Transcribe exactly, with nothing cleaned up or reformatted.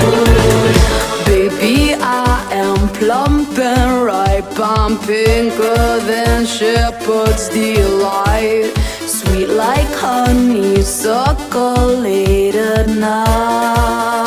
good. Baby, I am plump and ripe, I'm pinker than shepherd's delight, sweet like honey, suckle late at night.